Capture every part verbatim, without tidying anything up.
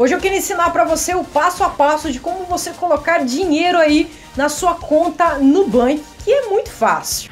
Hoje eu quero ensinar para você o passo a passo de como você colocar dinheiro aí na sua conta Nubank, que é muito fácil.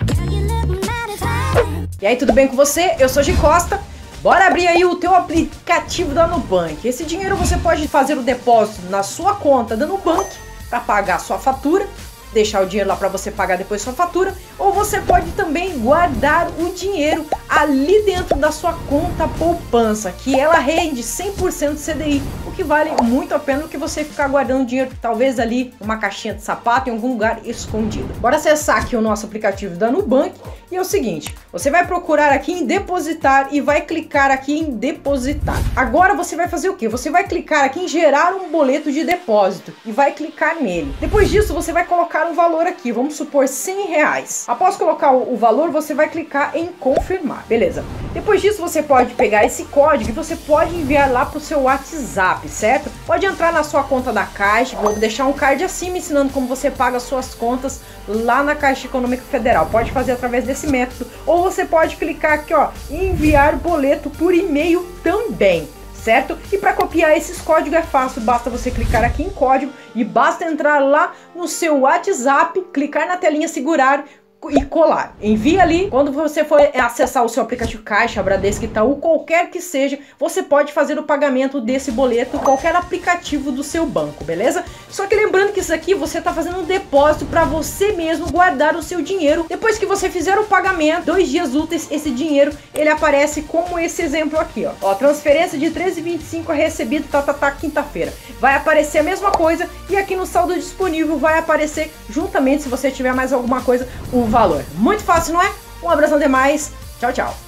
E aí, tudo bem com você? Eu sou Gi Costa. Bora abrir aí o teu aplicativo da Nubank. Esse dinheiro você pode fazer o depósito na sua conta da Nubank para pagar a sua fatura, deixar o dinheiro lá para você pagar depois sua fatura, ou você pode também guardar o dinheiro ali dentro da sua conta poupança, que ela rende cem por cento C D I, o que vale muito a pena do que você ficar guardando dinheiro, talvez ali numa caixinha de sapato, em algum lugar escondido. Bora acessar aqui o nosso aplicativo da Nubank e é o seguinte, você vai procurar aqui em depositar e vai clicar aqui em depositar. Agora você vai fazer o que? Você vai clicar aqui em gerar um boleto de depósito e vai clicar nele. Depois disso você vai colocar um valor aqui, vamos supor cem reais. Após colocar o valor, você vai clicar em confirmar, beleza? Depois disso, você pode pegar esse código e você pode enviar lá para o seu WhatsApp, certo? Pode entrar na sua conta da Caixa, vou deixar um card acima ensinando como você paga suas contas lá na Caixa Econômica Federal. Pode fazer através desse método, ou você pode clicar aqui, ó, enviar boleto por e-mail também, certo? E para copiar esses códigos é fácil, basta você clicar aqui em código e basta entrar lá no seu WhatsApp, clicar na telinha, segurar e colar. Envia ali. Quando você for acessar o seu aplicativo Caixa, Bradesco, Itaú, qualquer que seja, você pode fazer o pagamento desse boleto, qualquer aplicativo do seu banco, beleza? Só que lembrando que isso aqui você tá fazendo um depósito para você mesmo guardar o seu dinheiro. Depois que você fizer o pagamento, dois dias úteis, esse dinheiro, ele aparece como esse exemplo aqui, ó. Ó, transferência de treze reais e vinte e cinco centavos recebido, tá, tá, tá, quinta-feira. Vai aparecer a mesma coisa e aqui no saldo disponível vai aparecer juntamente, se você tiver mais alguma coisa, o valor. Muito fácil, não é? Um abraço demais. Tchau, tchau.